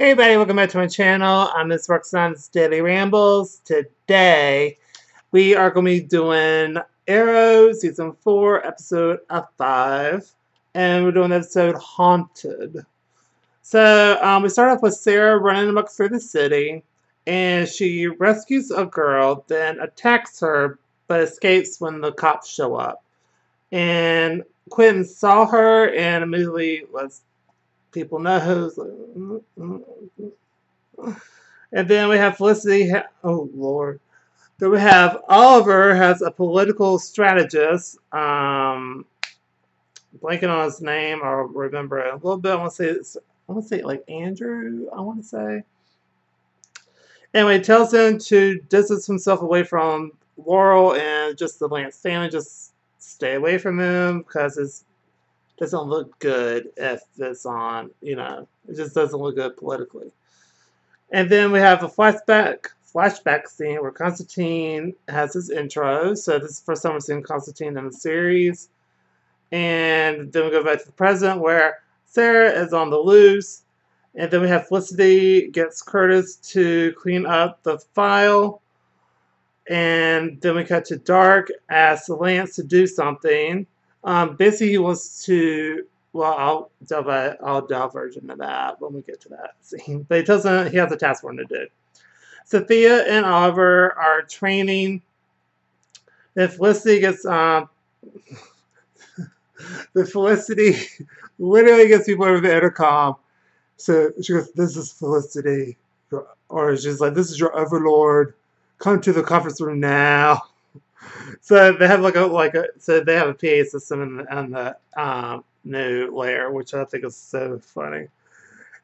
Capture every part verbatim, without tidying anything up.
Hey everybody, welcome back to my channel. I'm Miz Roxanne's Daily Rambles. Today, we are going to be doing Arrow, Season four, Episode five. And we're doing the episode Haunted. So, um, we start off with Sarah running amok through the city. And she rescues a girl, then attacks her, but escapes when the cops show up. And Quentin saw her and immediately was... People know who's like, mm, mm, mm. And then we have Felicity. Ha oh Lord! Then we have Oliver has a political strategist. Um, blanking on his name, I'll remember it a little bit. I want to say it's, I want to say like Andrew. I want to say. Anyway, tells him to distance himself away from Laurel and just the Lance family. Just stay away from him because it's. Doesn't look good if it's on, you know, it just doesn't look good politically. And then we have a flashback flashback scene where Constantine has his intro. So this is the first time we've seen Constantine in the series. And then we go back to the present where Sarah is on the loose. And then we have Felicity gets Curtis to clean up the file. And then we cut to Darhk, asks Lance to do something. Um, basically, he wants to, well, I'll delve, I'll diverge into that when we get to that scene. But he tells him he has a task for him to do. So Thea and Oliver are training. Then Felicity gets, um, the Felicity literally gets people over the intercom. So she goes, "This is Felicity." Or she's like, "This is your overlord. Come to the conference room now." So they have like a like a so they have a P A system in the, in the um, new layer, which I think is so funny.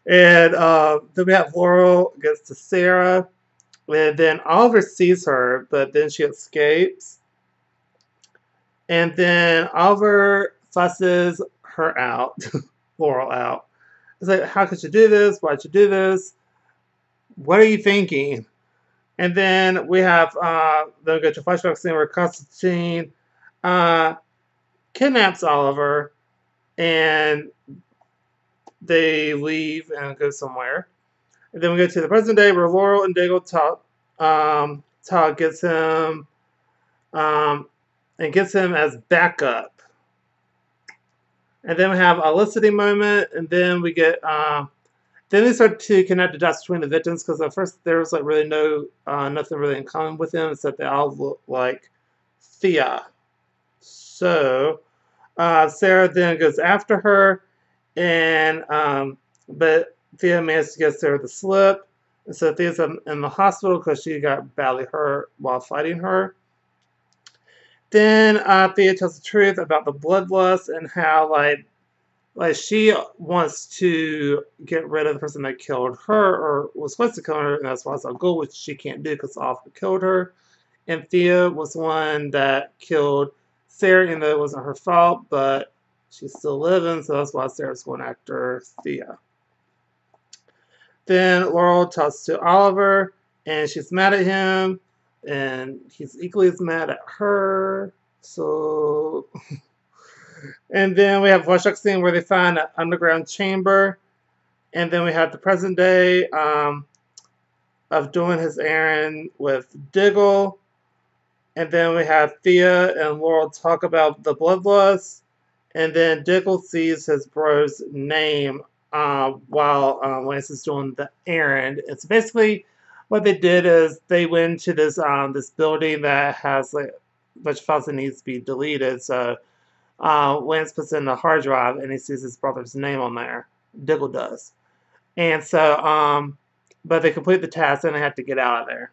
And uh, then we have Laurel gets to Sarah, and then Oliver sees her, but then she escapes. And then Oliver fusses her out, Laurel out. It's like, how could you do this? Why'd you do this? What are you thinking? And then we have, uh, then we go to a flashback scene where Constantine uh, kidnaps Oliver and they leave and go somewhere. And then we go to the present day where Laurel and Diggle talk. Um, Todd gets him um, and gets him as backup. And then we have a listening moment, and then we get. Uh, Then they start to connect the dots between the victims because at first there was like really no, uh, nothing really in common with them except they all look like Thea. So uh, Sarah then goes after her, and um, but Thea managed to get Sarah the slip. And so Thea's in the hospital because she got badly hurt while fighting her. Then uh, Thea tells the truth about the bloodlust and how like. Like, she wants to get rid of the person that killed her, or was supposed to kill her, and that's why it's a goal, which she can't do because Oliver killed her. And Thea was the one that killed Sarah, even though it wasn't her fault, but she's still living, so that's why Sarah's going after Thea. Then Laurel talks to Oliver, and she's mad at him, and he's equally as mad at her, so... And then we have a flashback scene where they find an underground chamber. And then we have the present day um, of doing his errand with Diggle. And then we have Thea and Laurel talk about the bloodlust. And then Diggle sees his bro's name uh, while uh, Lance is doing the errand. And so basically what they did is they went to this, um, this building that has like, a bunch of files that needs to be deleted. So... Uh, Lance puts in the hard drive and he sees his brother's name on there. Diggle does. And so, um, but they complete the task and they have to get out of there.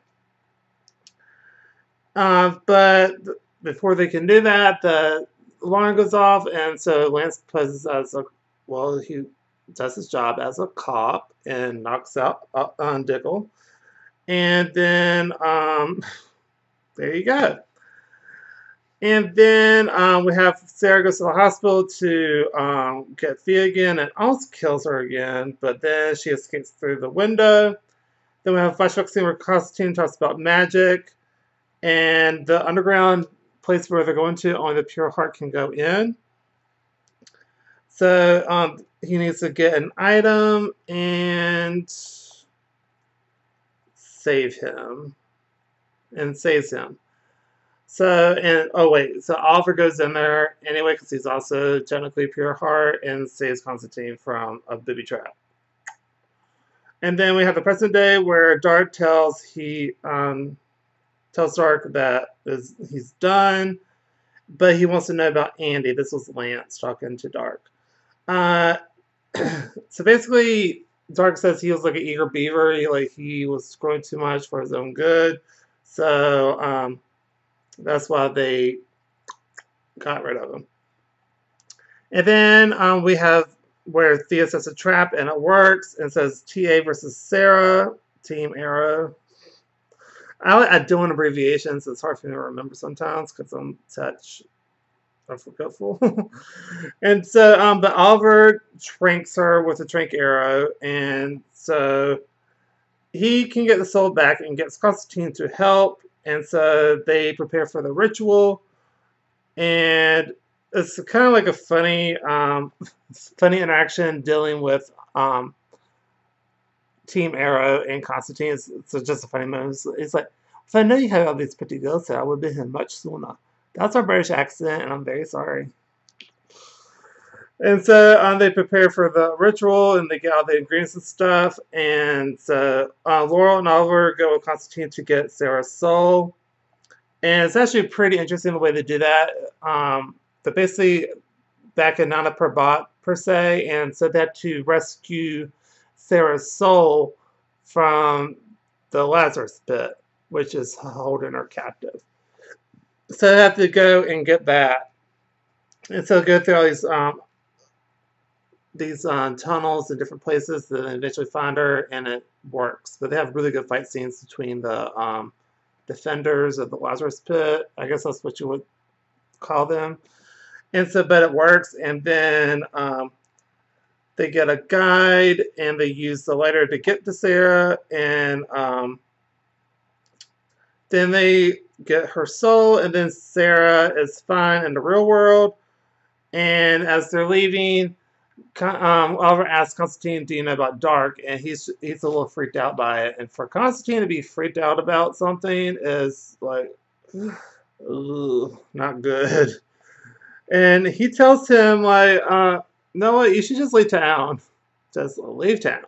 Uh, but th before they can do that, the alarm goes off, and so Lance poses as a, well, he does his job as a cop and knocks out uh, on Diggle. And then, um, there you go. And then um, we have Sarah goes to the hospital to um, get Thea again and also kills her again, but then she escapes through the window. Then we have a flashback scene where Constantine talks about magic and the underground place where they're going to, only the pure heart can go in. So um, he needs to get an item and save him. And saves him. So, and, oh wait, so Oliver goes in there anyway because he's also technically pure heart and saves Constantine from a booby trap. And then we have the present day where Darhk tells he, um, tells Darhk that is, he's done, but he wants to know about Andy. This was Lance talking to Darhk. Uh, so basically, Darhk says he was like an eager beaver. He, like, he was growing too much for his own good. So, um, that's why they got rid of him. And then um, we have where Thea sets a trap and it works, and says T A versus Sarah, Team Arrow. I, I do an abbreviation, so it's hard for me to remember sometimes because I'm touch I'm forgetful. And so, um, but Oliver tranks her with a trank arrow, and so he can get the soul back and gets Constantine to help. And so they prepare for the ritual, and it's kind of like a funny, um, funny interaction dealing with um, Team Arrow and Constantine. It's, it's just a funny moment. It's, it's like, if I know you have all these pretty girls here, I would have been here much sooner. That's our British accent, and I'm very sorry. And so um, they prepare for the ritual, and they get all the ingredients and stuff. And so uh, Laurel and Oliver go with Constantine to get Sarah's soul. And it's actually pretty interesting the way they do that. Um, but basically, back in Nana per bot, per se, and so they had to rescue Sarah's soul from the Lazarus Pit, which is holding her captive. So they have to go and get that. And so go through all these... Um, these um, tunnels in different places, then eventually find her, and it works. But they have really good fight scenes between the um, defenders of the Lazarus Pit. I guess that's what you would call them. And so, but it works, and then um, they get a guide, and they use the lighter to get to Sarah, and um, then they get her soul, and then Sarah is fine in the real world. And as they're leaving, Um, Oliver asks Constantine, do you know about Darhk? And he's he's a little freaked out by it. And for Constantine to be freaked out about something is like, ugh, not good. And he tells him, like, uh, no, you should just leave town. Just leave town.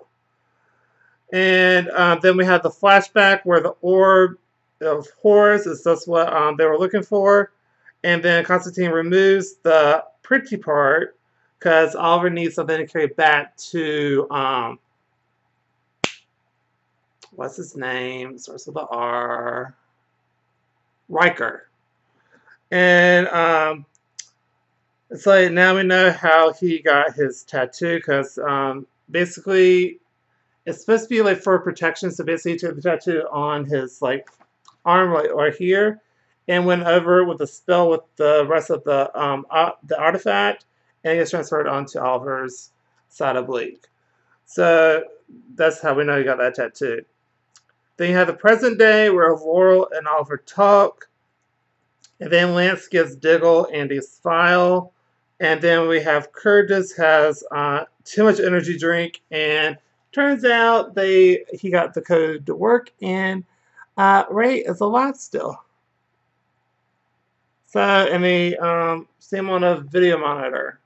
And uh, then we have the flashback where the orb of Horus is just what um, they were looking for. And then Constantine removes the pretty part, because Oliver needs something to carry back to, um, what's his name? Starts with the R. Riker. And um, it's like, now we know how he got his tattoo, because um, basically it's supposed to be like for protection. So basically he took the tattoo on his like arm right, right here, and went over with a spell with the rest of the um, uh, the artifact, and it gets transferred onto Oliver's side oblique. So that's how we know he got that tattoo. Then you have the present day where Laurel and Oliver talk. And then Lance gives Diggle Andy's file. And then we have Curtis has uh, too much energy drink. And turns out they he got the code to work. And uh, Ray is alive still. So, and they um, see him on a video monitor,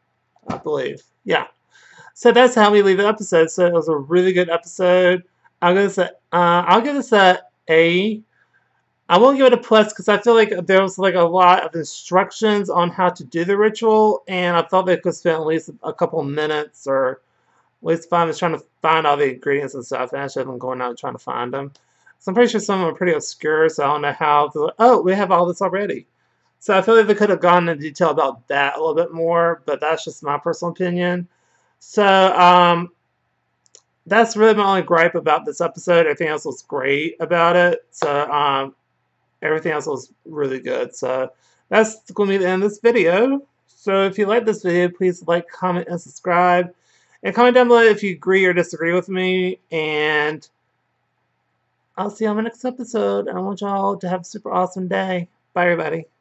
I believe. Yeah. So that's how we leave the episode. So it was a really good episode. I'll give this a, uh, I'll give this a A. I won't give it a plus because I feel like there was like a lot of instructions on how to do the ritual, and I thought they could spend at least a couple minutes or at least five minutes trying to find all the ingredients and stuff. And I should have been going out and trying to find them. So I'm pretty sure some of them are pretty obscure, so I don't know how. Like, oh, we have all this already. So I feel like they could have gone into detail about that a little bit more, but that's just my personal opinion. So um, that's really my only gripe about this episode. Everything else was great about it. So um, everything else was really good. So that's going to be the end of this video. So if you like this video, please like, comment, and subscribe. And comment down below if you agree or disagree with me. And I'll see you on my next episode. And I want y'all to have a super awesome day. Bye, everybody.